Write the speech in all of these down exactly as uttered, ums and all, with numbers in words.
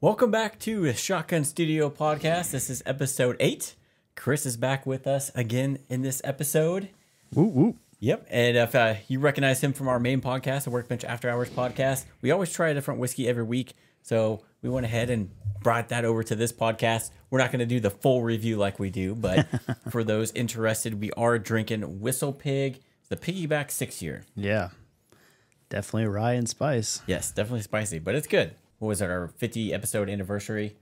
Welcome back to the Shotgun Studio Podcast. This is episode eight. Chris is back with us again in this episode. Woo woo. Yep. And if uh, you recognize him from our main podcast, the Workbench After Hours podcast, we always try a different whiskey every week. So we went ahead and brought that over to this podcast. We're not going to do the full review like we do, but for those interested, we are drinking WhistlePig, the piggyback six year. Yeah. Definitely rye and spice. Yes, definitely spicy, but it's good. What was it, our fifty episode anniversary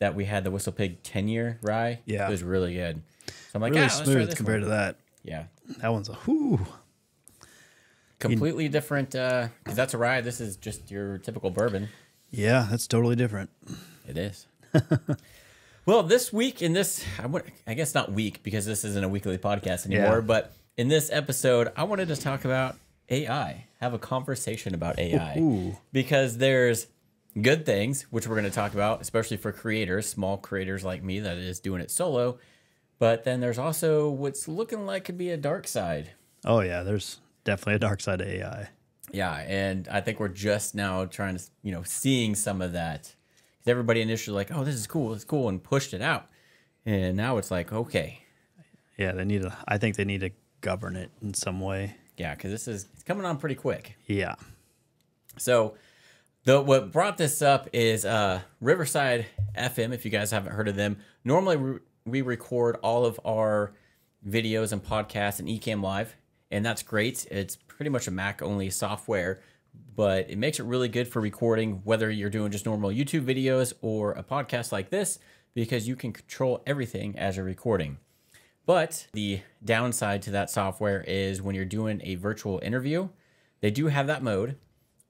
that we had the WhistlePig ten year rye? Yeah. It was really good. So I'm like, really ah, smooth compared one. to that. Yeah. That one's a whoo. Completely you, different. Uh, because that's a rye. This is just your typical bourbon. Yeah, that's totally different. It is. Well, this week in this, I, I guess not week because this isn't a weekly podcast anymore, yeah. but in this episode, I wanted to talk about A I, have a conversation about A I Ooh. because there's good things, which we're going to talk about, especially for creators, small creators like me that is doing it solo. But then there's also what's looking like could be a dark side. Oh, yeah. There's definitely a dark side to A I. Yeah. And I think we're just now trying to, you know, seeing some of that. Because everybody initially like, oh, this is cool. It's cool. And pushed it out. And now it's like, okay. Yeah. They need to, I think they need to govern it in some way. Yeah. Because this is it's coming on pretty quick. Yeah. So. The, what brought this up is uh, Riverside F M, if you guys haven't heard of them. Normally, re we record all of our videos and podcasts in Ecamm Live, and that's great. It's pretty much a Mac-only software, but it makes it really good for recording, whether you're doing just normal YouTube videos or a podcast like this, because you can control everything as you're recording. But the downside to that software is when you're doing a virtual interview, they do have that mode.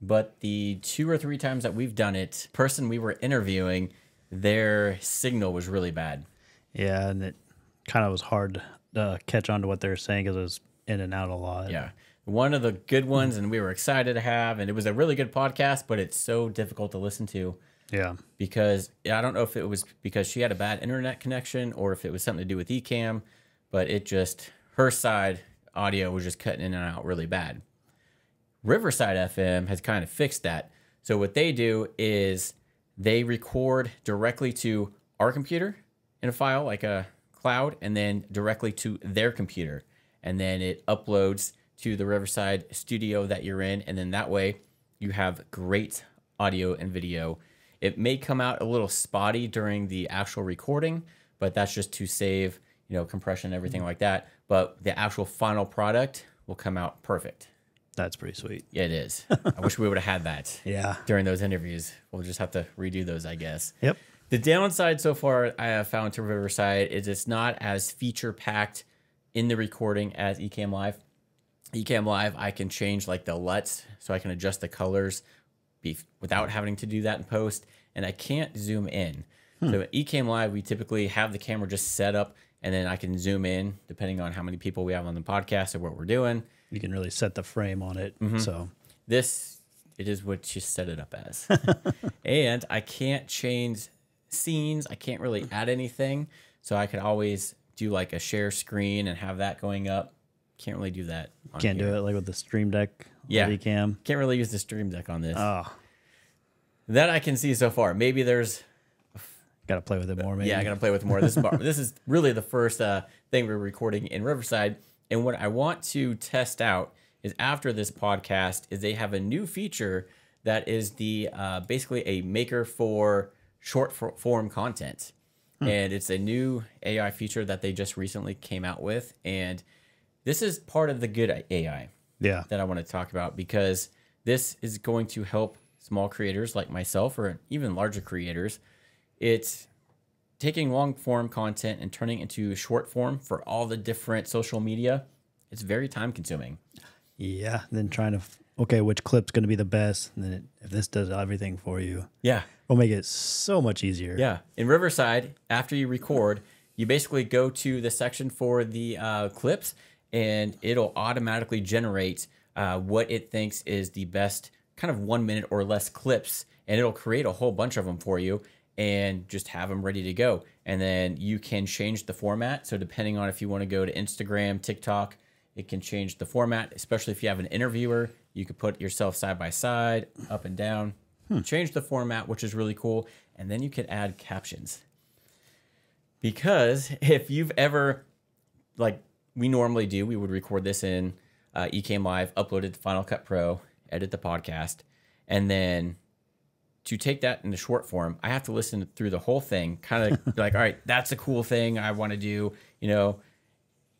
But the two or three times that we've done it, person we were interviewing, their signal was really bad. Yeah, and it kind of was hard to catch on to what they were saying because it was in and out a lot. Yeah. One of the good ones, and we were excited to have, and it was a really good podcast, but it's so difficult to listen to. Yeah. Because I don't know if it was because she had a bad internet connection or if it was something to do with Ecamm, but it just, her side audio was just cutting in and out really bad. Riverside F M has kind of fixed that. So what they do is they record directly to our computer in a file, like a cloud, and then directly to their computer. And then it uploads to the Riverside studio that you're in. And then that way you have great audio and video. It may come out a little spotty during the actual recording, but that's just to save, you know, compression and everything like that. But the actual final product will come out perfect. That's pretty sweet. Yeah, it is. I wish we would have had that. Yeah. During those interviews. We'll just have to redo those, I guess. Yep. The downside so far I have found to Riverside is it's not as feature-packed in the recording as Ecamm Live. Ecamm Live, I can change like the L U Ts, so I can adjust the colors be without having to do that in post, and I can't zoom in. Hmm. So at Ecamm Live, we typically have the camera just set up, and then I can zoom in depending on how many people we have on the podcast or what we're doing. You can really set the frame on it. Mm-hmm. So this, it is what you set it up as. And I can't change scenes. I can't really add anything. So I could always do like a share screen and have that going up. Can't really do that. On can't here. do it like with the Stream Deck. Yeah. Ecamm. Can't really use the Stream Deck on this. Oh. That I can see so far. Maybe there's... Got to play with it more, maybe. Yeah, I got to play with more. This, this is really the first uh, thing we're recording in Riverside. And what I want to test out is after this podcast is they have a new feature that is the uh, basically a maker for short form content. Hmm. And it's a new A I feature that they just recently came out with. And this is part of the good A I yeah. that I want to talk about because this is going to help small creators like myself or even larger creators. It's taking long form content and turning it into short form for all the different social media. It's very time consuming. Yeah. Then trying to, okay, which clip's going to be the best? And then it, if this does everything for you, yeah, it'll make it so much easier. Yeah. In Riverside, after you record, you basically go to the section for the uh, clips and it'll automatically generate uh, what it thinks is the best kind of one minute or less clips. And it'll create a whole bunch of them for you. And just have them ready to go. And then you can change the format. So depending on if you want to go to Instagram, TikTok, it can change the format, especially if you have an interviewer. You could put yourself side by side, up and down. hmm. change the format, which is really cool. And then you can add captions. Because if you've ever, like we normally do, we would record this in uh, Ecamm Live, upload it to Final Cut Pro, edit the podcast, and then to take that in the short form, I have to listen through the whole thing, kind of be like, all right, that's a cool thing I want to do, you know,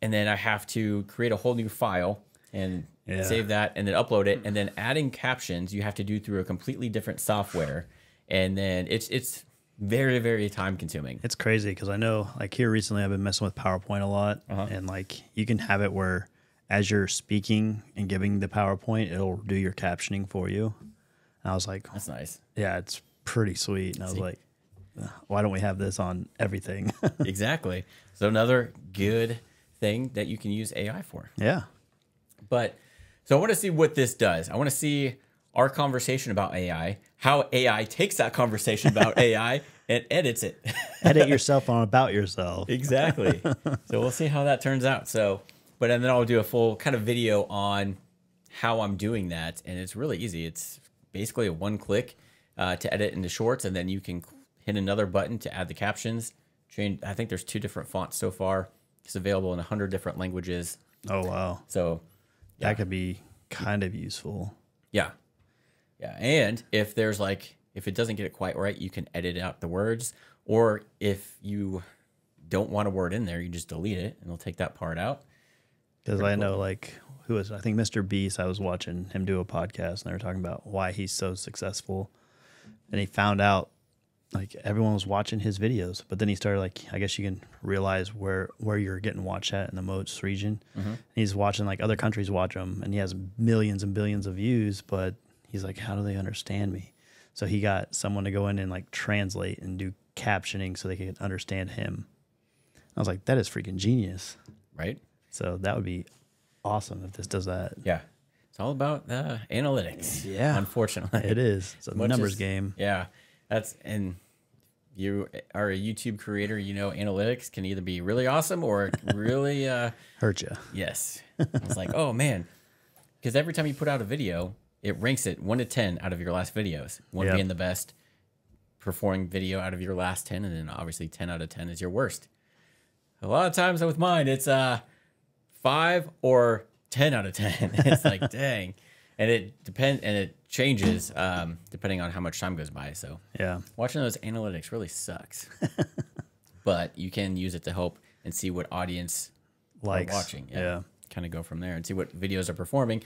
and then I have to create a whole new file and yeah. save that and then upload it. And then adding captions, you have to do through a completely different software. And then it's, it's very, very time consuming. It's crazy. Cause I know like here recently I've been messing with PowerPoint a lot uh-huh. and like you can have it where as you're speaking and giving the PowerPoint, it'll do your captioning for you. And I was like, that's nice. Yeah, it's pretty sweet. And I was See? like, why don't we have this on everything? Exactly. So another good thing that you can use A I for. Yeah. But so I want to see what this does. I want to see our conversation about A I, how A I takes that conversation about A I and edits it. Edit yourself on about yourself. Exactly. So we'll see how that turns out. So, but and then I'll do a full kind of video on how I'm doing that. And it's really easy. It's basically a one click uh, to edit into shorts, and then you can hit another button to add the captions. Change. I think there's two different fonts so far. It's available in one hundred different languages. Oh, wow. So yeah. That could be kind of useful. Yeah. Yeah. And if there's like, if it doesn't get it quite right, you can edit out the words. Or if you don't want a word in there, you just delete it and it'll take that part out. Because I know like... Who was, I think Mister Beast, I was watching him do a podcast and they were talking about why he's so successful. And he found out like everyone was watching his videos, but then he started like, I guess you can realize where, where you're getting watched at in the most region. Mm-hmm. And he's watching like other countries watch him and he has millions and billions of views, but he's like, how do they understand me? So he got someone to go in and like translate and do captioning so they could understand him. I was like, that is freaking genius. Right. So that would be awesome if this does that. Yeah, it's all about uh, analytics. Yeah, unfortunately, it is. It's a numbers game. Yeah, that's and you are a YouTube creator. You know, analytics can either be really awesome or really uh, hurt you. Yes, it's like oh man, because every time you put out a video, it ranks it one to ten out of your last videos. One yep. being the best performing video out of your last ten, and then obviously ten out of ten is your worst. A lot of times with mine, it's uh. five or ten out of ten. It's like dang, and it depends, and it changes um, depending on how much time goes by. So yeah, watching those analytics really sucks, but you can use it to help and see what audience likes are watching. Yeah, yeah. Kind of go from there and see what videos are performing.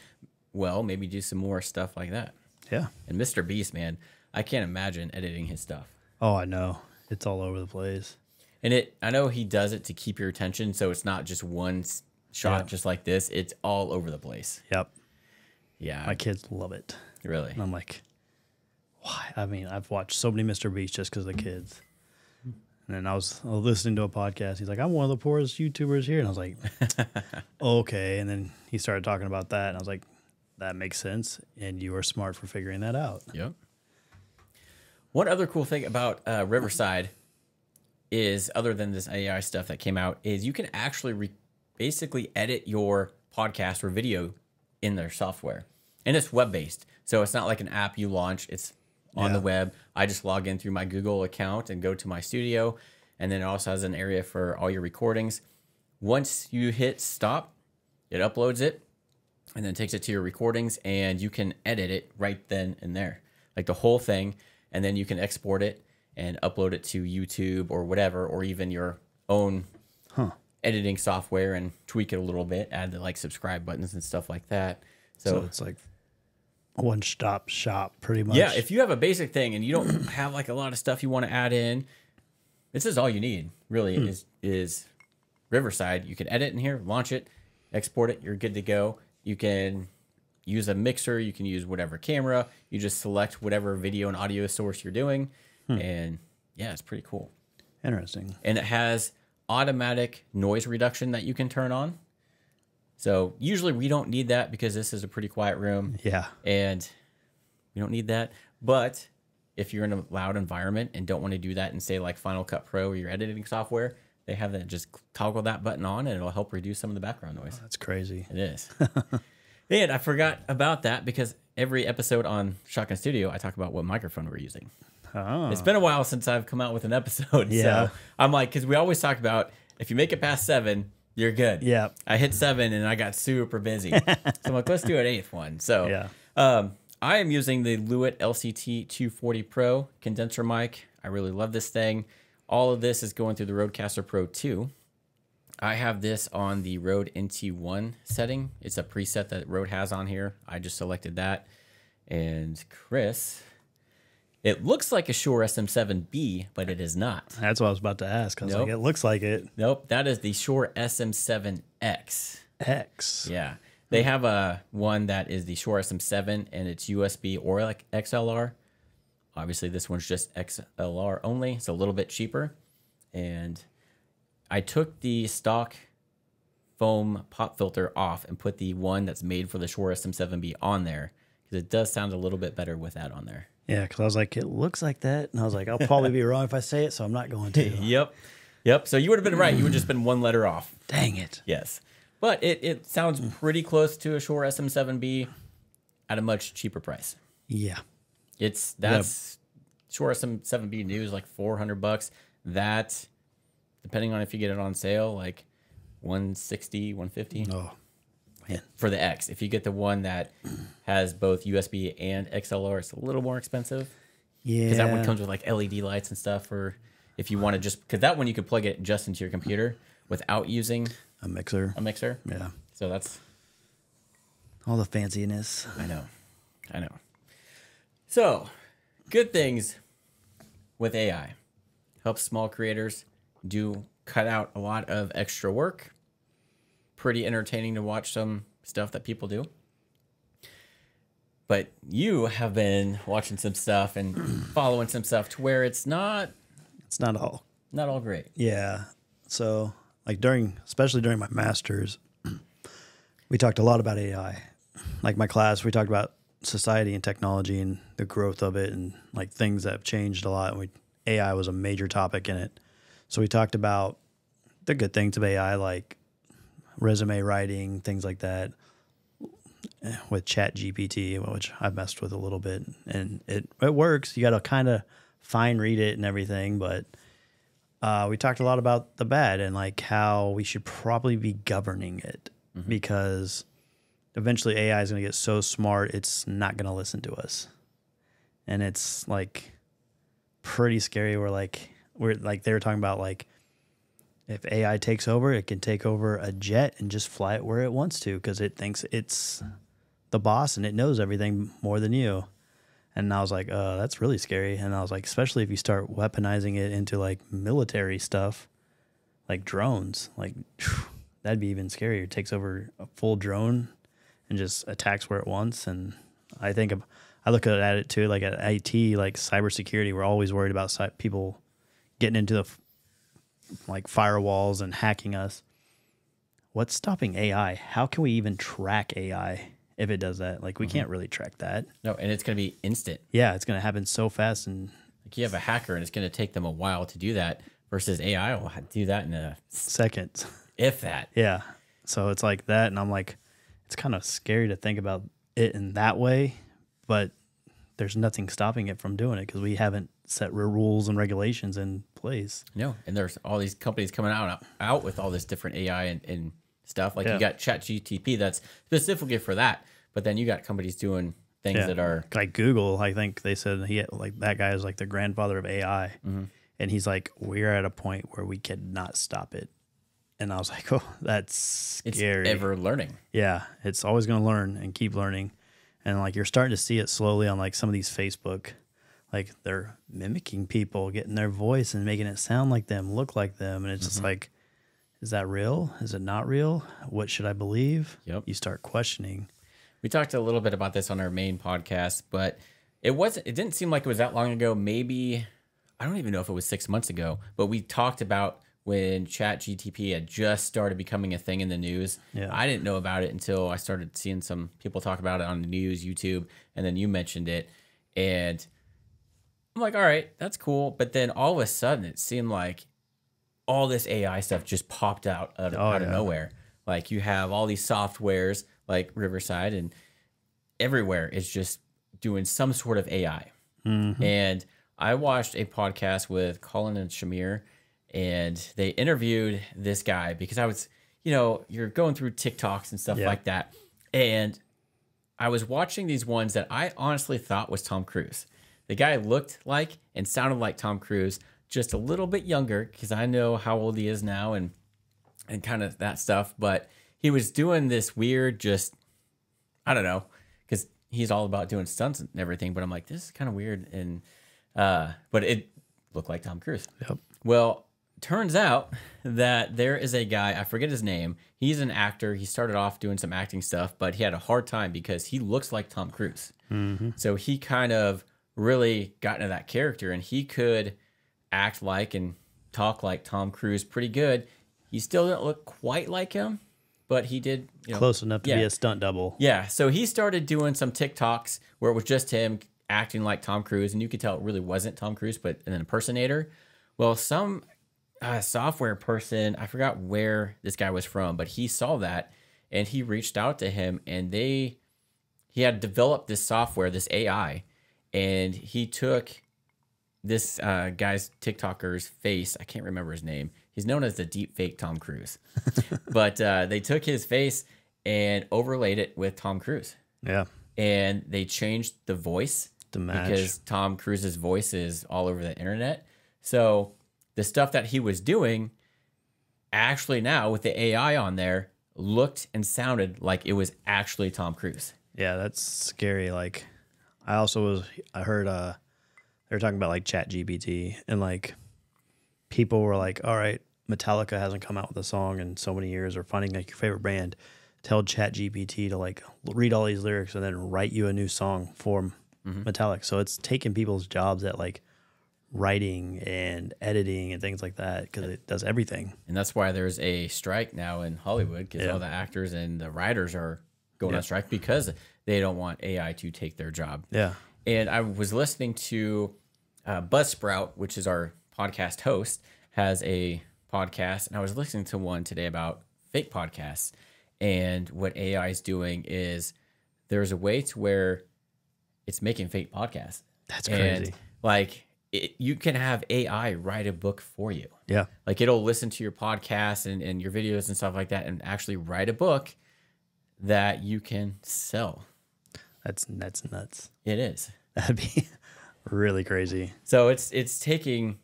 Well, maybe do some more stuff like that. Yeah, and Mister Beast, man, I can't imagine editing his stuff. Oh, I know, it's all over the place, and it. I know he does it to keep your attention, so it's not just one shot yep. just like this. It's all over the place. Yep. Yeah. My kids love it. Really? And I'm like, why? I mean, I've watched so many Mister Beast just because of the kids. And then I was listening to a podcast. He's like, I'm one of the poorest YouTubers here. And I was like, okay. And then he started talking about that. And I was like, that makes sense. And you are smart for figuring that out. Yep. One other cool thing about uh, Riverside is, other than this A I stuff that came out, is you can actually record basically edit your podcast or video in their software, and it's web-based, so it's not like an app you launch. It's on yeah. the web. I just log in through my Google account and go to my studio, and then it also has an area for all your recordings. Once you hit stop, it uploads it and then takes it to your recordings, and you can edit it right then and there, like the whole thing, and then you can export it and upload it to YouTube or whatever, or even your own huh editing software and tweak it a little bit, add the like subscribe buttons and stuff like that. So, so it's like one stop shop pretty much. Yeah. If you have a basic thing and you don't have like a lot of stuff you want to add in, this is all you need really hmm. is, is Riverside. You can edit in here, launch it, export it. You're good to go. You can use a mixer. You can use whatever camera. You just select whatever video and audio source you're doing. Hmm. And yeah, it's pretty cool. Interesting. And it has automatic noise reduction that you can turn on. So usually we don't need that because this is a pretty quiet room. Yeah. And we don't need that. But if you're in a loud environment and don't want to do that in, say, like Final Cut Pro or your editing software, they have that, just toggle that button on and it'll help reduce some of the background noise. Oh, that's crazy. It is. And I forgot about that because every episode on Shotgun Studio, I talk about what microphone we're using. Oh. It's been a while since I've come out with an episode. Yeah. So I'm like, because we always talk about if you make it past seven, you're good. Yeah. I hit seven and I got super busy. So I'm like, let's do an eighth one. So yeah. um, I am using the Lewitt L C T two forty Pro condenser mic. I really love this thing. All of this is going through the Rodecaster Pro two. I have this on the Rode N T one setting. It's a preset that Rode has on here. I just selected that. And Chris, it looks like a Shure S M seven B, but it is not. That's what I was about to ask. I was nope. like, it looks like it. Nope, that is the Shure S M seven X. X. Yeah. They have a one that is the Shure S M seven, and it's U S B or like X L R. Obviously, this one's just X L R only. It's a little bit cheaper. And I took the stock foam pop filter off and put the one that's made for the Shure S M seven B on there because it does sound a little bit better with that on there. Yeah, because I was like, it looks like that. And I was like, I'll probably be wrong if I say it, so I'm not going to. Yep. Yep. So you would have been right. You would have just been one letter off. Dang it. Yes. But it, it sounds pretty close to a Shure S M seven B at a much cheaper price. Yeah. It's that's yep. Shure S M seven B new is like four hundred bucks. That, depending on if you get it on sale, like one sixty, one fifty. Oh, man. For the X. If you get the one that has both U S B and X L R, it's a little more expensive. Yeah. Because that one comes with like L E D lights and stuff. Or if you want to just, because that one you could plug it just into your computer without using a mixer. A mixer. Yeah. So that's all the fanciness. I know. I know. So, good things with A I. Helps small creators. Do cut out a lot of extra work. Pretty entertaining to watch some stuff that people do. But you have been watching some stuff and following some stuff to where it's not... It's not all. Not all great. Yeah. So, like during, especially during my master's, we talked a lot about A I. Like my class, we talked about society and technology and the growth of it and like things that have changed a lot. And we, A I was a major topic in it. So we talked about the good things of A I, like resume writing, things like that, with ChatGPT, which I've messed with a little bit. And it, it works. You got to kind of fine read it and everything. But uh, we talked a lot about the bad and like how we should probably be governing it mm-hmm. because eventually A I is going to get so smart it's not going to listen to us. And it's like pretty scary. We're like... We're like they were talking about like if A I takes over, it can take over a jet and just fly it where it wants to because it thinks it's the boss and it knows everything more than you. And I was like, uh, that's really scary. And I was like, especially if you start weaponizing it into like military stuff, like drones, like phew, that'd be even scarier. It takes over a full drone and just attacks where it wants. And I think I look at it too, like at I T, like cybersecurity, we're always worried about cy people. Getting into the like firewalls and hacking us. What's stopping A I? How can we even track A I if it does that? Like we mm-hmm. can't really track that. No, and it's going to be instant. Yeah, it's going to happen so fast. And like you have a hacker and it's going to take them a while to do that versus A I will do that in a second. If that. Yeah. So it's like that. And I'm like, it's kind of scary to think about it in that way, but there's nothing stopping it from doing it because we haven't set rules and regulations in place. No, and there's all these companies coming out out with all this different A I and, and stuff. Like yeah. you got ChatGPT that's specifically for that, but then you got companies doing things yeah. that are like Google. I think they said he like that guy is like the grandfather of A I, mm-hmm. and he's like we're at a point where we cannot stop it. And I was like, oh, that's scary. It's ever learning. Yeah, it's always going to learn and keep learning, and like you're starting to see it slowly on like some of these Facebook. Like they're mimicking people, getting their voice and making it sound like them, look like them. And it's mm-hmm. just like, is that real? Is it not real? What should I believe? Yep. You start questioning. We talked a little bit about this on our main podcast, but it wasn't, it didn't seem like it was that long ago. Maybe, I don't even know if it was six months ago, but we talked about when ChatGPT had just started becoming a thing in the news. Yeah. I didn't know about it until I started seeing some people talk about it on the news, YouTube, and then you mentioned it. And I'm like, all right, that's cool. But then all of a sudden, it seemed like all this A I stuff just popped out out of, oh, out of yeah. nowhere. Like you have all these softwares like Riverside and everywhere is just doing some sort of A I. Mm-hmm. And I watched a podcast with Colin and Samir, and they interviewed this guy because I was, you know, you're going through TikToks and stuff yeah. like that. And I was watching these ones that I honestly thought was Tom Cruise. The guy looked like and sounded like Tom Cruise, just a little bit younger, because I know how old he is now and and kind of that stuff. But he was doing this weird, just, I don't know, because he's all about doing stunts and everything. But I'm like, this is kind of weird. And uh, but it looked like Tom Cruise. Yep. Well, turns out that there is a guy, I forget his name. He's an actor. He started off doing some acting stuff, but he had a hard time because he looks like Tom Cruise. Mm-hmm. So he kind of really got into that character, and he could act like and talk like Tom Cruise pretty good. He still didn't look quite like him, but he did, you know, close enough to yeah. be a stunt double. Yeah. So he started doing some TikToks where it was just him acting like Tom Cruise, and you could tell it really wasn't Tom Cruise, but an impersonator. Well, some Uh, software person, I forgot where this guy was from, but he saw that and he reached out to him, and they he had developed this software, this A I, and he took this uh, guy's TikToker's face. I can't remember his name. He's known as the deep fake Tom Cruise. But uh, they took his face and overlaid it with Tom Cruise. Yeah. And they changed the voice to match, because Tom Cruise's voice is all over the internet. So the stuff that he was doing actually now with the A I on there looked and sounded like it was actually Tom Cruise. Yeah, that's scary. Like, I also was, I heard uh, they were talking about like ChatGPT, and like people were like, all right, Metallica hasn't come out with a song in so many years, or finding like your favorite brand. Tell ChatGPT to like read all these lyrics and then write you a new song for mm-hmm. Metallica. So it's taking people's jobs at like writing and editing and things like that, because it does everything. And that's why there's a strike now in Hollywood, because yeah. all the actors and the writers are going yeah. on strike because they don't want A I to take their job. Yeah. And I was listening to uh, Buzzsprout, which is our podcast host, has a podcast, and I was listening to one today about fake podcasts. And what A I is doing is there's a way to where it's making fake podcasts. That's crazy. And like, It, you can have A I write a book for you. Yeah. Like, it'll listen to your podcasts and, and your videos and stuff like that, and actually write a book that you can sell. That's that's nuts. It is. That'd be really crazy. So it's it's taking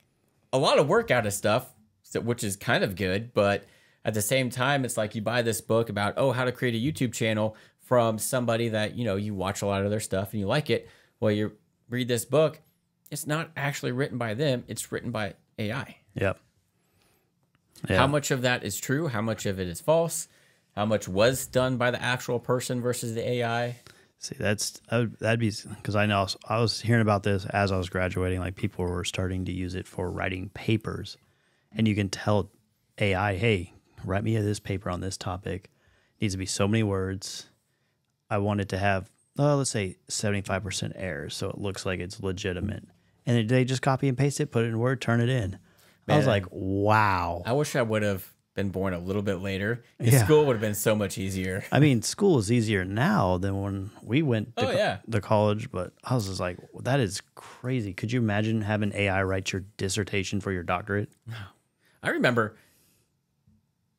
a lot of work out of stuff, so, which is kind of good. But at the same time, it's like you buy this book about, oh, how to create a YouTube channel from somebody that, you know, you watch a lot of their stuff and you like it. Well, you read this book. It's not actually written by them. It's written by A I. Yep. Yeah. How much of that is true? How much of it is false? How much was done by the actual person versus the A I? See, that's I would, that'd be because I know I was hearing about this as I was graduating. Like, people were starting to use it for writing papers, and you can tell A I, "Hey, write me this paper on this topic. It needs to be so many words. I want it to have, oh, let's say seventy-five percent errors, so it looks like it's legitimate." And they just copy and paste it, put it in Word, turn it in. Man, I was like, wow. I wish I would have been born a little bit later. Yeah. School would have been so much easier. I mean, school is easier now than when we went to, oh, co yeah. to college, but I was just like, well, that is crazy. Could you imagine having A I write your dissertation for your doctorate? No. I remember,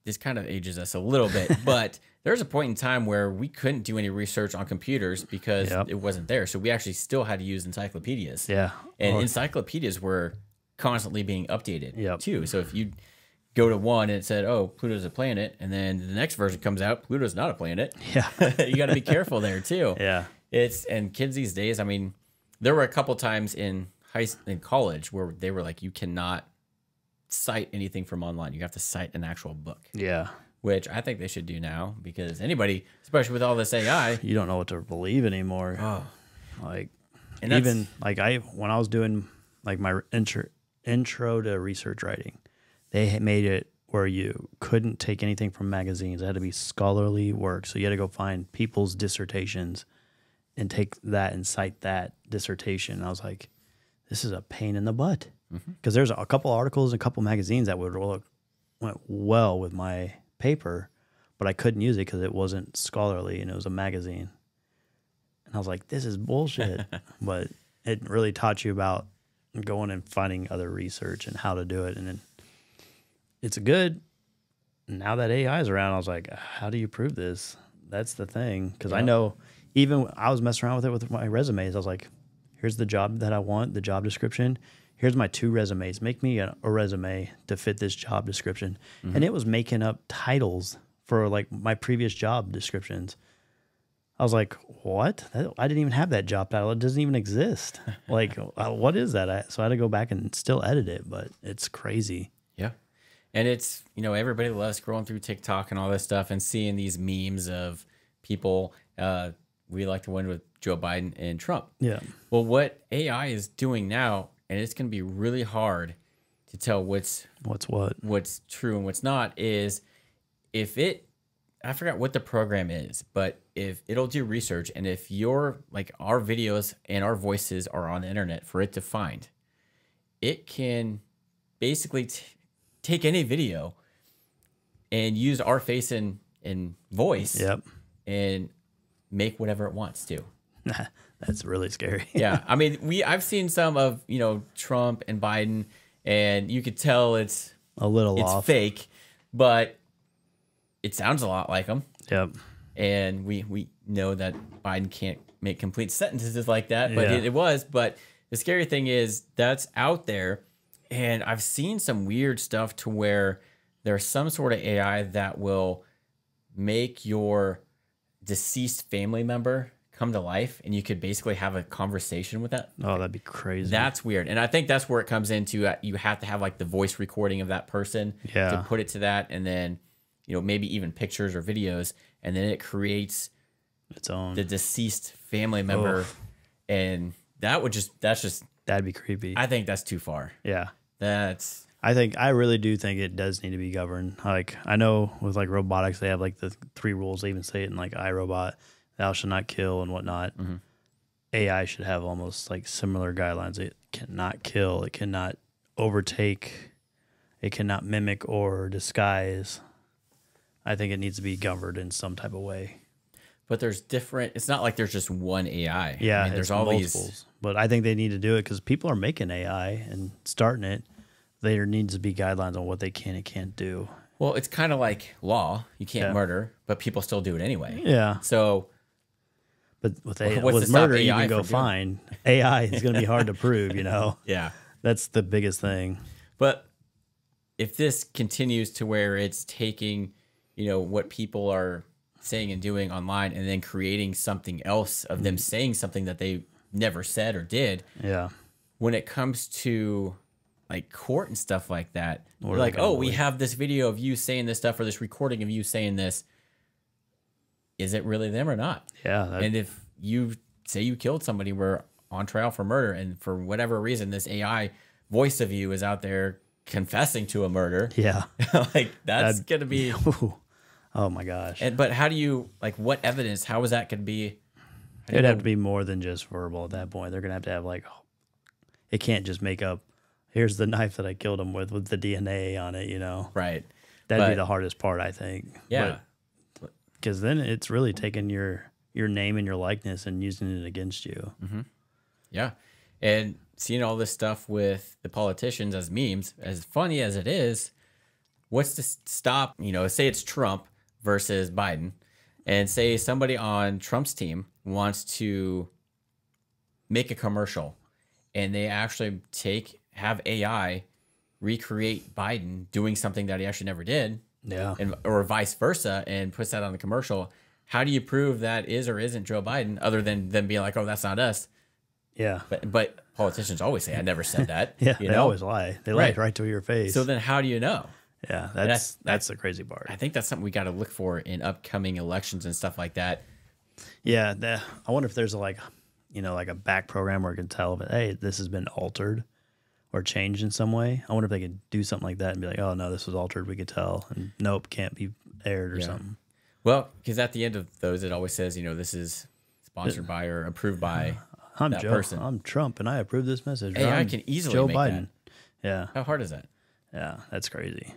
this kind of ages us a little bit, but there's a point in time where we couldn't do any research on computers because yep. it wasn't there. So we actually still had to use encyclopedias. Yeah. And well, encyclopedias were constantly being updated yep. too. So if you go to one and it said, oh, Pluto's a planet, and then the next version comes out, Pluto's not a planet. Yeah. You got to be careful there too. Yeah. It's, and kids these days, I mean, there were a couple times in high in college where they were like, you cannot cite anything from online. You have to cite an actual book. Yeah. Which I think they should do now, because anybody, especially with all this A I, you don't know what to believe anymore. Oh, like, and even like I when I was doing like my intro intro to research writing, they made it where you couldn't take anything from magazines. It had to be scholarly work, so you had to go find people's dissertations and take that and cite that dissertation. And I was like, this is a pain in the butt, because mm-hmm. there's a couple articles, a couple magazines that would look went well with my paper, but I couldn't use it because it wasn't scholarly and it was a magazine. And I was like, this is bullshit. But it really taught you about going and finding other research and how to do it. And then it's good. Now that A I is around, I was like, how do you prove this? That's the thing. Because yeah. I know even I was messing around with it with my resumes. I was like, here's the job that I want, the job description. Here's my two resumes. Make me a, a resume to fit this job description. Mm-hmm. And it was making up titles for like my previous job descriptions. I was like, what? That, I didn't even have that job title. It doesn't even exist. Like, what is that? I, so I had to go back and still edit it, but it's crazy. Yeah. And it's, you know, everybody loves scrolling through TikTok and all this stuff and seeing these memes of people. Uh, we like the one with Joe Biden and Trump. Yeah. Well, what A I is doing now, and it's going to be really hard to tell what's what's what, what's true and what's not, is if it, I forgot what the program is, but if it'll do research, and if your, like our videos and our voices are on the internet for it to find, it can basically t take any video and use our face and, and voice yep. and make whatever it wants to. That's really scary. Yeah. I mean, we, I've seen some of, you know, Trump and Biden, and you could tell it's a little it's off. fake, but it sounds a lot like them. Yep. And we, we know that Biden can't make complete sentences like that, but yeah. it, it was. But the scary thing is that's out there. And I've seen some weird stuff to where there's some sort of A I that will make your deceased family member come to life, and you could basically have a conversation with that. Oh, that'd be crazy. That's weird. And I think that's where it comes into, uh, you have to have like the voice recording of that person yeah. to put it to that. And then, you know, maybe even pictures or videos, and then it creates its own, the deceased family member. Oof. And that would just, that's just, that'd be creepy. I think that's too far. Yeah. That's, I think, I really do think it does need to be governed. Like, I know with like robotics, they have like the three rules. They even say it in like iRobot, thou shall not kill and whatnot. Mm-hmm. A I should have almost like similar guidelines. It cannot kill, it cannot overtake, it cannot mimic or disguise. I think it needs to be governed in some type of way. But there's different, it's not like there's just one A I. Yeah, I mean, there's all multiples, these. But I think they need to do it because people are making A I and starting it. There needs to be guidelines on what they can and can't do. Well, it's kind of like law. You can't yeah. murder, but people still do it anyway. Yeah. So. But with, A I, with murder, A I you can go fine. A I is going to be hard to prove, you know? Yeah. That's the biggest thing. But if this continues to where it's taking, you know, what people are saying and doing online and then creating something else of them saying something that they never said or did. Yeah. When it comes to like court and stuff like that, we're like, oh, we have this video of you saying this stuff or this recording of you saying this. Is it really them or not? Yeah. That... And if you say you killed somebody, we're on trial for murder, and for whatever reason, this A I voice of you is out there confessing to a murder. Yeah. Like that's That'd... gonna be. Oh my gosh. And, but how do you, like, what evidence, how is that going to be? It'd know? have to be more than just verbal at that point. They're going to have to have, like, oh, it can't just make up, here's the knife that I killed him with, with the D N A on it, you know? Right. That'd but, be the hardest part, I think. Yeah. Because then it's really taking your, your name and your likeness and using it against you. Mm-hmm. Yeah. And seeing all this stuff with the politicians as memes, as funny as it is, what's to stop, you know, say it's Trump versus Biden, and say somebody on Trump's team wants to make a commercial, and they actually take, have A I recreate Biden doing something that he actually never did, yeah, and, or vice versa, and puts that on the commercial. How do you prove that is or isn't Joe Biden, other than them being like, oh, that's not us? Yeah. But, but politicians always say, I never said that. Yeah, you they know? always lie. They lie right. right to your face. So then how do you know? Yeah, that's, that's that's the crazy part. I think that's something we got to look for in upcoming elections and stuff like that. Yeah, the, I wonder if there's a, like, you know, like a back program where it can tell if, hey, this has been altered or changed in some way. I wonder if they could do something like that and be like, oh no, this was altered. We could tell, and nope, can't be aired or yeah. something. Well, because at the end of those, it always says, you know, this is sponsored by or approved by I'm that Joe, person. I'm Trump, and I approve this message. Hey, I can easily Joe make Biden. That. Yeah, how hard is that? Yeah, that's crazy.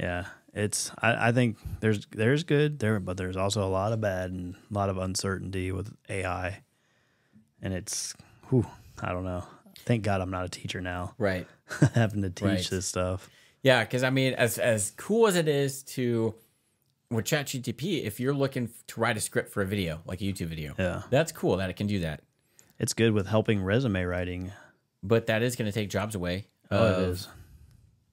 Yeah, it's I, I think there's there's good there, but there's also a lot of bad and a lot of uncertainty with A I. And it's, whew, I don't know. Thank God I'm not a teacher now. Right. Having to teach right. this stuff. Yeah, because I mean, as as cool as it is to with ChatGPT, if you're looking to write a script for a video, like a YouTube video, yeah, that's cool that it can do that. It's good with helping resume writing, but that is going to take jobs away. Oh, it is.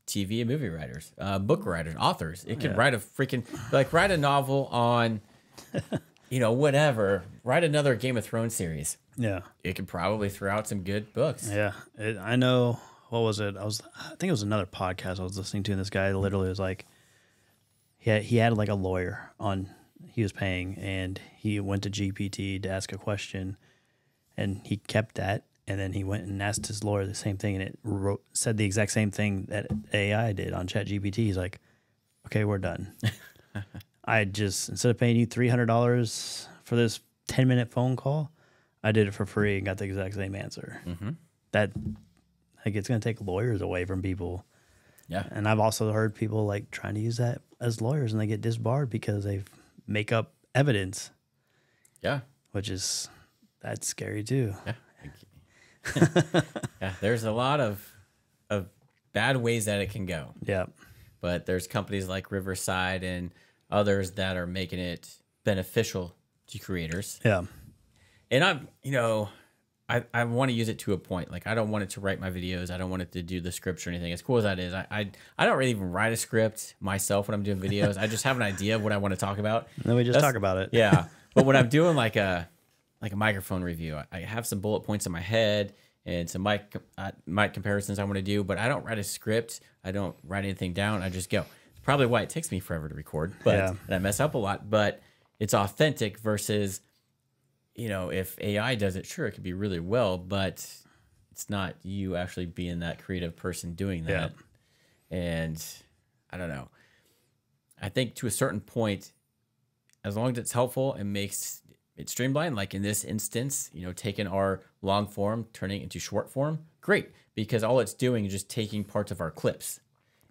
T V and movie writers, uh, book writers, authors. It can yeah. write a freaking like write a novel on, you know, whatever. Write another Game of Thrones series. Yeah, it could probably throw out some good books. Yeah, it, I know. What was it? I was, I think it was another podcast I was listening to, and this guy literally was like, he had, he had like a lawyer on, he was paying, and he went to G P T to ask a question, and he kept that, and then he went and asked his lawyer the same thing, and it wrote, said the exact same thing that A I did on ChatGPT. He's like, okay, we're done. I just, instead of paying you three hundred dollars for this ten minute phone call, I did it for free and got the exact same answer. Mm-hmm. That... Like, it's going to take lawyers away from people. Yeah. And I've also heard people, like, trying to use that as lawyers, and they get disbarred because they make up evidence. Yeah. Which is, that's scary, too. Yeah. Yeah. There's a lot of, of bad ways that it can go. Yeah. But there's companies like Riverside and others that are making it beneficial to creators. Yeah. And I'm, you know... I, I want to use it to a point. Like, I don't want it to write my videos. I don't want it to do the scripts or anything. As cool as that is, I I, I don't really even write a script myself when I'm doing videos. I just have an idea of what I want to talk about. And then we just That's, talk about it. Yeah. But when I'm doing like a like a microphone review, I, I have some bullet points in my head and some mic, uh, mic comparisons I want to do, but I don't write a script. I don't write anything down. I just go. It's probably why it takes me forever to record, but yeah. and I mess up a lot, but it's authentic versus... You know, if A I does it, sure, it could be really well, but it's not you actually being that creative person doing that. Yeah. And I don't know. I think to a certain point, as long as it's helpful and makes it streamlined, like in this instance, you know, taking our long form, turning it into short form, great, because all it's doing is just taking parts of our clips.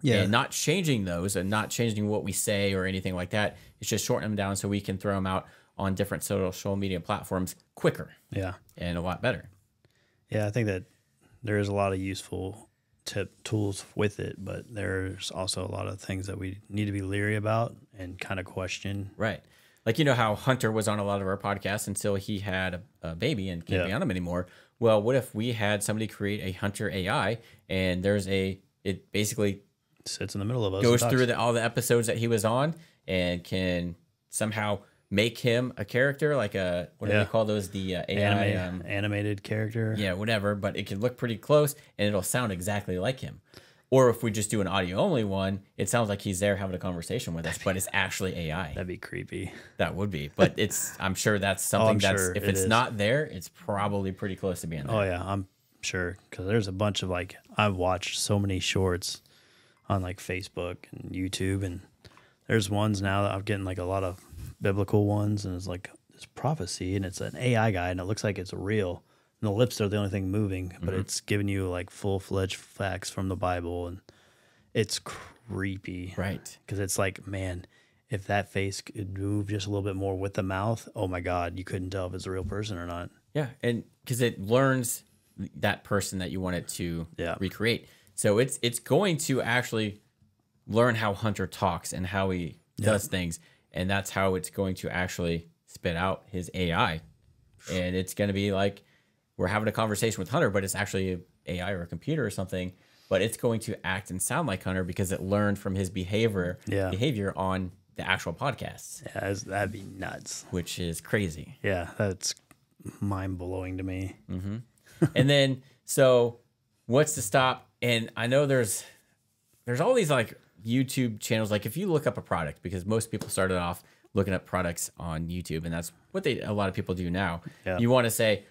Yeah. And not changing those and not changing what we say or anything like that. It's just shortening them down so we can throw them out on different social media platforms quicker. Yeah. And a lot better. Yeah, I think that there is a lot of useful tip tools with it, but there's also a lot of things that we need to be leery about and kind of question. Right. Like, you know how Hunter was on a lot of our podcasts until he had a, a baby and can't yeah. be on him anymore. Well, what if we had somebody create a Hunter A I, and there's a, it basically sits in the middle of us, goes through the, all the episodes that he was on and can somehow make him a character, like a, what do yeah. they call those? The uh, A I, Animate, um, animated character. Yeah, whatever. But it can look pretty close, and it'll sound exactly like him. Or if we just do an audio-only one, it sounds like he's there having a conversation with us, but it's actually A I. That'd be creepy. That would be. But it's, I'm sure that's something oh, that's, sure if it's it not there, it's probably pretty close to being there. Oh, yeah, I'm sure. Because there's a bunch of, like, I've watched so many shorts on, like, Facebook and YouTube, and there's ones now that I'm getting, like, a lot of biblical ones, and it's like this prophecy, and it's an A I guy, and it looks like it's real, and the lips are the only thing moving, but mm-hmm. it's giving you like full-fledged facts from the Bible, and it's creepy, right? Because it's like, man, if that face could move just a little bit more with the mouth, oh my God, you couldn't tell if it's a real person or not. Yeah, and because it learns that person that you want it to yeah. recreate, so it's it's going to actually learn how Hunter talks and how he yeah. does things. And that's how it's going to actually spit out his A I. And it's going to be like, we're having a conversation with Hunter, but it's actually an A I or a computer or something. But it's going to act and sound like Hunter because it learned from his behavior yeah. behavior on the actual podcasts. Yeah, that'd be nuts. Which is crazy. Yeah, that's mind-blowing to me. Mm-hmm. And then, so what's to stop? And I know there's there's all these like YouTube channels, like if you look up a product, because most people started off looking up products on YouTube, and that's what they a lot of people do now. Yeah. You want to say,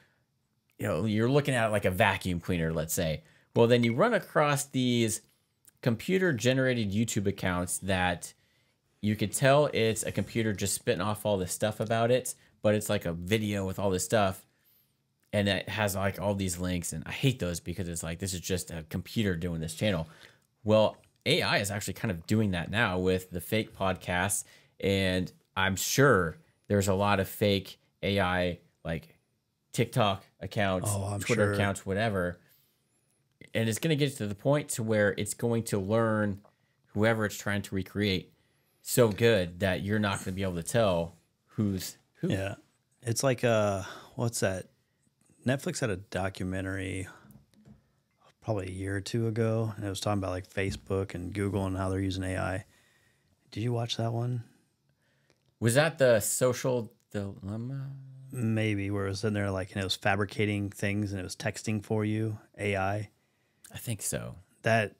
you know, you're looking at like a vacuum cleaner, let's say. Well, then you run across these computer generated YouTube accounts that you could tell it's a computer just spitting off all this stuff about it, but it's like a video with all this stuff, and it has like all these links, and I hate those because it's like, this is just a computer doing this channel. Well, A I is actually kind of doing that now with the fake podcasts. And I'm sure there's a lot of fake A I, like TikTok accounts, oh, Twitter sure. accounts, whatever. And it's going to get to the point to where it's going to learn whoever it's trying to recreate so good that you're not going to be able to tell who's who. Yeah. It's like, uh, what's that? Netflix had a documentary probably a year or two ago, and it was talking about like Facebook and Google and how they're using A I. Did you watch that one? Was that the Social Dilemma? Maybe, where it was in there like, and it was fabricating things and it was texting for you, A I. I think so. That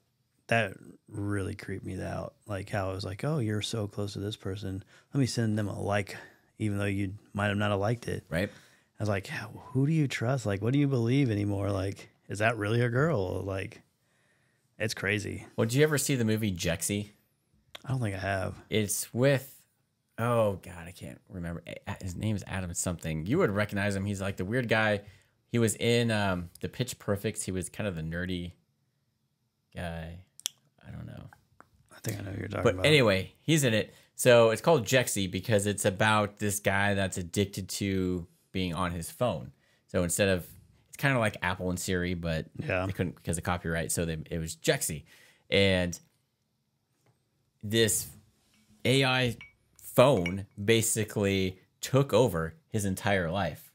that really creeped me out. Like how it was like, oh, you're so close to this person. Let me send them a like, even though you might have not have liked it. Right. I was like, who do you trust? Like, what do you believe anymore? Like, is that really a girl? Like, it's crazy. Well, did you ever see the movie Jexi? I don't think I have. It's with, oh God, I can't remember. His name is Adam something. You would recognize him. He's like the weird guy. He was in um, the Pitch Perfects. He was kind of the nerdy guy. I don't know. I think I know who you're talking but about. But anyway, he's in it. So it's called Jexi because it's about this guy that's addicted to being on his phone. So instead of, it's kind of like Apple and Siri, but yeah. they couldn't because of copyright. So they, it was Jexi. And this A I phone basically took over his entire life.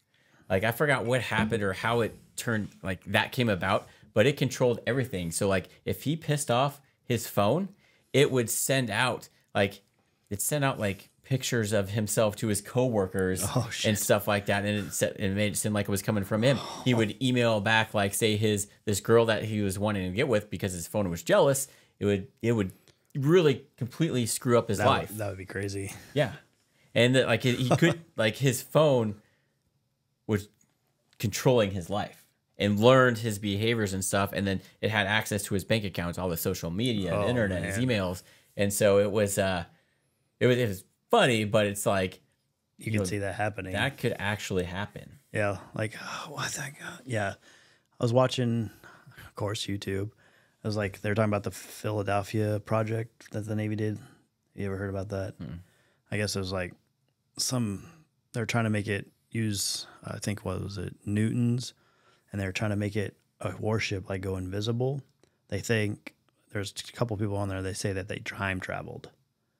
Like, I forgot what happened or how it turned, like that came about, but it controlled everything. So like if he pissed off his phone, it would send out like, it sent out like pictures of himself to his coworkers oh, and stuff like that, and it, set, it made it seem like it was coming from him. He would email back, like, say his this girl that he was wanting to get with because his phone was jealous. It would it would really completely screw up his that life. Would, that would be crazy. Yeah, and that, like he, he could like his phone was controlling his life and learned his behaviors and stuff, and then it had access to his bank accounts, all the social media, oh, the internet, man. his emails, and so it was uh, it was it was. funny, but it's like you, you can know, see that happening. That could actually happen. Yeah, like oh, what the God? Yeah, I was watching, of course, YouTube. I was like, they're talking about the Philadelphia project that the Navy did. You ever heard about that? Hmm. I guess it was like some. They're trying to make it use. I think what was it, newtons, and they're trying to make it a warship like go invisible. They think there's a couple people on there. They say that they time traveled.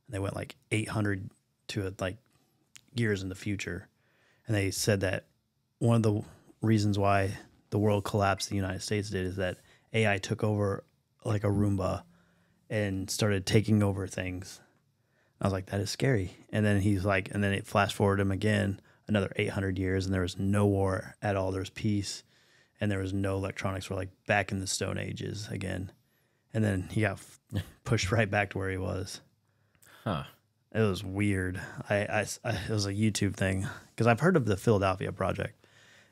They went like eight hundred to like years in the future. And they said that one of the reasons why the world collapsed, the United States did, is that A I took over like a Roomba and started taking over things. I was like, that is scary. And then he's like, and then it flash forward him again, another eight hundred years. And there was no war at all. There was peace. And there was no electronics. We're like back in the Stone Ages again. And then he got pushed right back to where he was. Huh. It was weird. I, I, I it was a YouTube thing because I've heard of the Philadelphia Project,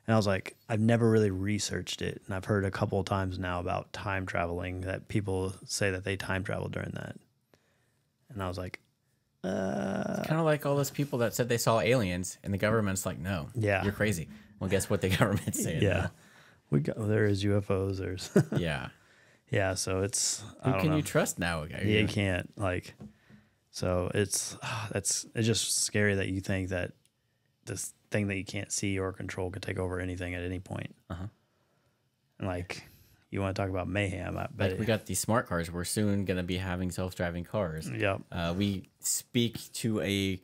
and I was like, I've never really researched it, and I've heard a couple of times now about time traveling that people say that they time traveled during that, and I was like, uh, it's kind of like all those people that said they saw aliens, and the government's like, no, yeah, you're crazy. Well, guess what the government's saying? Yeah, now. we got there is U F Os. There's yeah, yeah. So it's who I don't can know. you trust now? Okay? You can't like. So it's that's it's just scary that you think that this thing that you can't see or control could take over anything at any point. Uh-huh. And like you want to talk about mayhem? I bet like we got these smart cars. We're soon gonna be having self-driving cars. Yep. Uh, we speak to a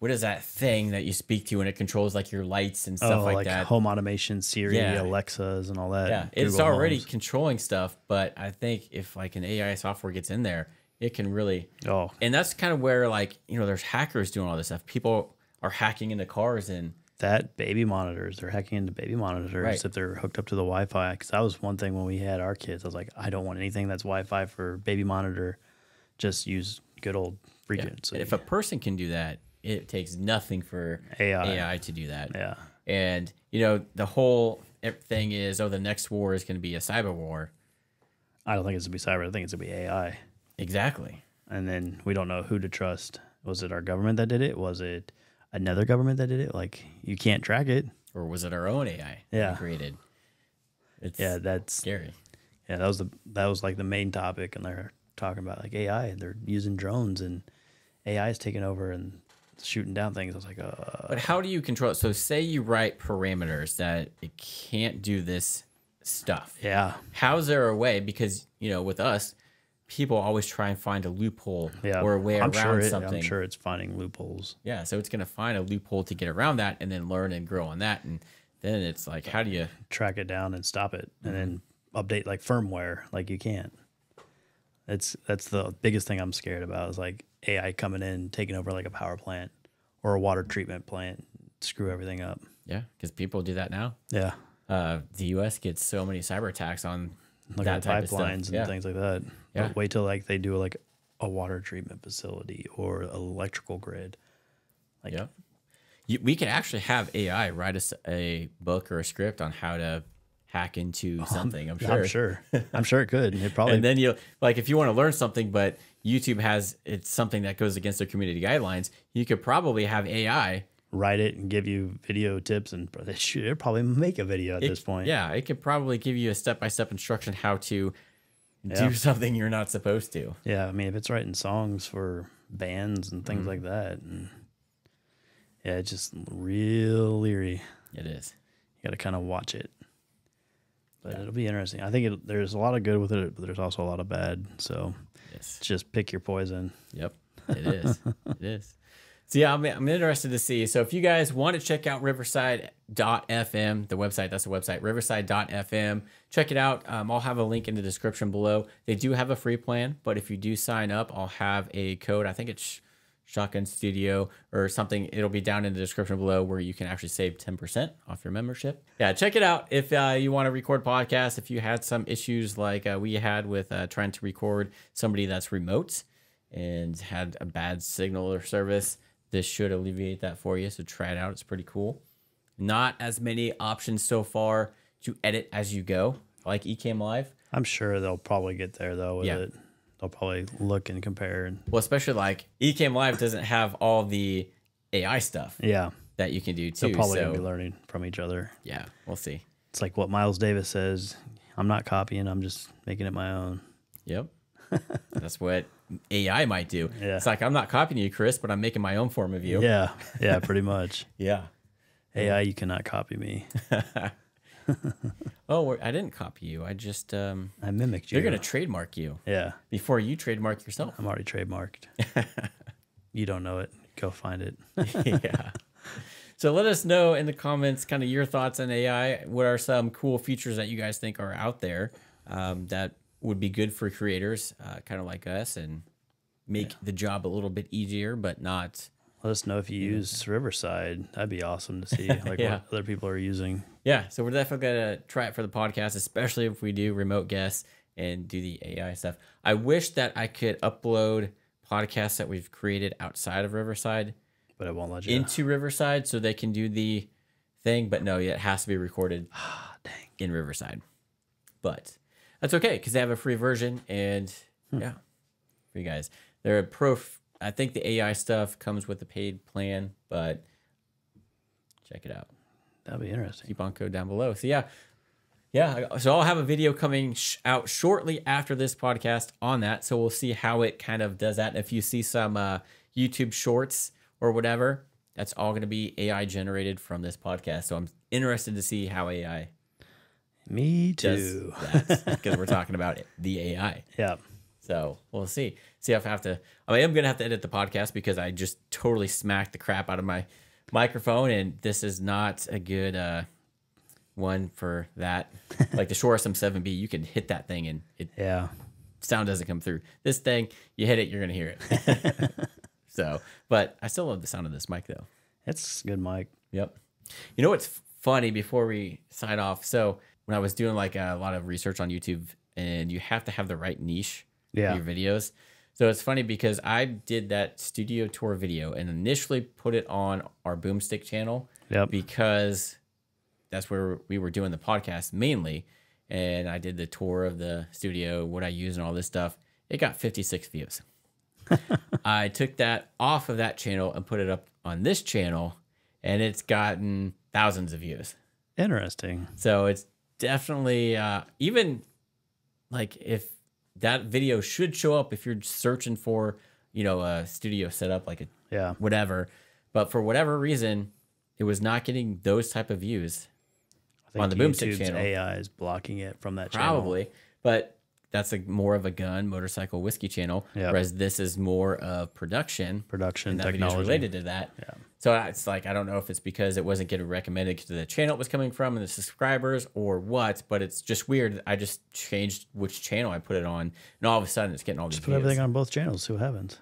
what is that thing that you speak to and it controls like your lights and stuff oh, like, like that. Home automation, Siri, yeah. Alexas, and all that. Yeah, Google it's already Homes. controlling stuff. But I think if like an A I software gets in there. It can really, oh, and that's kind of where like, you know, there's hackers doing all this stuff. People are hacking into cars and that baby monitors. They're hacking into baby monitors right. if they're hooked up to the Wi-Fi. Because that was one thing when we had our kids. I was like, I don't want anything that's Wi-Fi for baby monitor. Just use good old frequency. Yeah. If a person can do that, it takes nothing for A I. A I to do that. Yeah, and you know the whole thing is, oh, the next war is going to be a cyber war. I don't think it's going to be cyber. I think it's going to be A I. Exactly. And then we don't know who to trust. Was it our government that did it? Was it another government that did it? Like, you can't track it. Or was it our own A I yeah. that created? It's yeah, that's scary. Yeah, that was the that was like the main topic, and they're talking about like A I, and they're using drones and A I is taking over and shooting down things. I was like, uh. But how do you control it? So say you write parameters that it can't do this stuff. Yeah. How's there a way? Because, you know, with us, people always try and find a loophole yeah. or a way I'm around sure it, something. I'm sure it's finding loopholes. Yeah. So it's going to find a loophole to get around that and then learn and grow on that. And then it's like, how do you track it down and stop it and mm-hmm. then update like firmware? Like you can't. It's, that's the biggest thing I'm scared about is like A I coming in, taking over like a power plant or a water treatment plant, screw everything up. Yeah. Because people do that now. Yeah. Uh, the U S gets so many cyber attacks on like that type of pipelines and yeah. things like that. Yeah. But wait till like they do like a water treatment facility or an electrical grid. Like, yeah. You, we could actually have A I write us a book or a script on how to hack into something. I'm sure. I'm sure. I'm sure it could. It probably. And then you like if you want to learn something, but YouTube has it's something that goes against their community guidelines. You could probably have A I write it and give you video tips, and they should probably make a video at it, this point. Yeah, it could probably give you a step-by-step instruction how to yeah. do something you're not supposed to. Yeah, I mean, if it's writing songs for bands and things mm-hmm. like that, and yeah, it's just real leery. It is. You got to kind of watch it. But yeah. it'll be interesting. I think it, there's a lot of good with it, but there's also a lot of bad. So yes. just pick your poison. Yep, it is. It is. So yeah, I'm, I'm interested to see. So if you guys want to check out Riverside dot F M, the website, that's the website, Riverside dot F M, check it out. Um, I'll have a link in the description below. They do have a free plan, but if you do sign up, I'll have a code. I think it's Shotgun Studio or something. It'll be down in the description below where you can actually save ten percent off your membership. Yeah, check it out. If uh, you want to record podcasts, if you had some issues like uh, we had with uh, trying to record somebody that's remote and had a bad signal or service, this should alleviate that for you. So try it out. It's pretty cool. Not as many options so far to edit as you go, like Ecamm Live. I'm sure they'll probably get there, though, with yeah. it. They'll probably look and compare. And well, especially like Ecamm Live doesn't have all the A I stuff yeah. that you can do, too. They'll probably so. gonna be learning from each other. Yeah, we'll see. It's like what Miles Davis says. I'm not copying. I'm just making it my own. Yep. That's what A I might do. Yeah. It's like, I'm not copying you, Chris, but I'm making my own form of you. Yeah. Yeah, pretty much. Yeah. A I, you cannot copy me. Oh, I didn't copy you. I just... Um, I mimicked you. They're going to trademark you. Yeah. Before you trademark yourself. I'm already trademarked. You don't know it. Go find it. Yeah. So let us know in the comments kind of your thoughts on A I. What are some cool features that you guys think are out there um, that... would be good for creators, uh, kind of like us, and make yeah. the job a little bit easier, but not. Let us know if you, you use know. Riverside. That'd be awesome to see like yeah. what other people are using. Yeah, so we're definitely going to try it for the podcast, especially if we do remote guests and do the A I stuff. I wish that I could upload podcasts that we've created outside of Riverside, but it won't let you into Riverside, so they can do the thing. But no, it has to be recorded ah, dang. in Riverside. But that's okay, because they have a free version, and hmm. yeah, for you guys. They're a pro. I think the A I stuff comes with a paid plan, but check it out. That'll be interesting. Coupon code down below. So yeah, yeah. So I'll have a video coming sh out shortly after this podcast on that, so we'll see how it kind of does that. And if you see some uh, YouTube shorts or whatever, that's all going to be A I generated from this podcast, so I'm interested to see how A I Me too. Because we're talking about it, the A I. Yeah. So we'll see. See if I have to. I am going to have to edit the podcast because I just totally smacked the crap out of my microphone. And this is not a good uh, one for that. Like the Shure S M seven B, you can hit that thing and it yeah. sound doesn't come through. This thing, you hit it, you're going to hear it. So, but I still love the sound of this mic though. It's a good mic. Yep. You know what's funny before we sign off? So, when I was doing like a lot of research on YouTube, and you have to have the right niche yeah. for your videos. So it's funny because I did that studio tour video and initially put it on our Boomstick channel yep. because that's where we were doing the podcast mainly. And I did the tour of the studio, what I use and all this stuff. It got fifty-six views. I took that off of that channel and put it up on this channel, and it's gotten thousands of views. Interesting. So it's definitely, uh, even like if that video should show up if you're searching for, you know, a studio setup, like a yeah whatever. But for whatever reason, it was not getting those type of views I think on the YouTube's Boomstick channel. A I is blocking it from that channel. Probably, but that's a, more of a gun, motorcycle, whiskey channel, yep. whereas this is more of production. Production, and that technology. Video's related to that. Yeah. So it's like, I don't know if it's because it wasn't getting recommended to the channel it was coming from and the subscribers or what, but it's just weird. I just changed which channel I put it on, and all of a sudden it's getting all these Just put views. Everything on both channels, see what happens.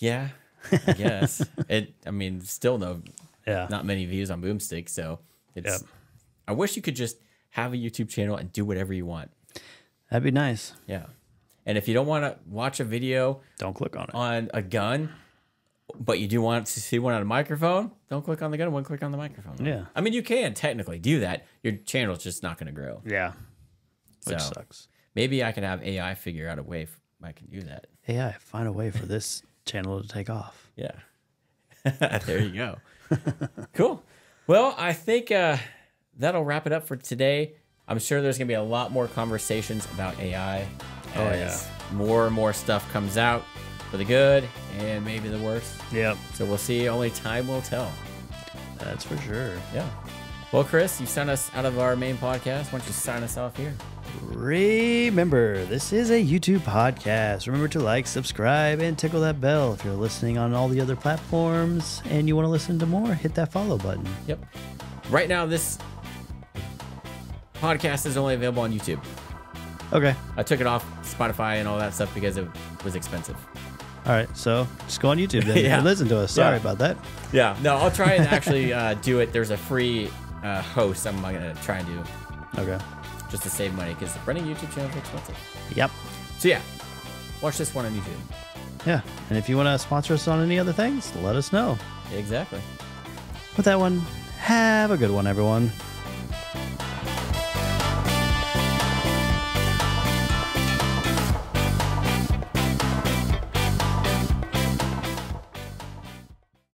Yeah, I guess. it, I mean, still no, yeah. not many views on Boomstick, so it's... Yep. I wish you could just have a YouTube channel and do whatever you want. That'd be nice. Yeah. And if you don't want to watch a video, don't click on it. On a gun, but you do want to see one on a microphone, don't click on the gun, one click on the microphone. Though. Yeah. I mean, you can technically do that. Your channel's just not going to grow. Yeah. Which so, sucks. Maybe I can have A I figure out a way if I can do that. A I, find a way for this channel to take off. Yeah. There you go. Cool. Well, I think uh, that'll wrap it up for today. I'm sure there's going to be a lot more conversations about A I as oh, yeah. more and more stuff comes out for the good and maybe the worst. Yep. So we'll see. Only time will tell. That's for sure. Yeah. Well, Chris, you signed us out of our main podcast. Why don't you sign us off here? Remember, this is a YouTube podcast. Remember to like, subscribe, and tickle that bell. If you're listening on all the other platforms and you want to listen to more, hit that follow button. Yep. Right now, this... podcast is only available on YouTube. Okay. I took it off Spotify and all that stuff because it was expensive. All right, so just go on YouTube then yeah. and listen to us. Sorry yeah. about that. Yeah. No, I'll try and actually uh, do it. There's a free uh, host I'm going to try and do. Okay. Just to save money because running YouTube channel is expensive. Yep. So, yeah, watch this one on YouTube. Yeah, and if you want to sponsor us on any other things, let us know. Exactly. With that one, have a good one, everyone.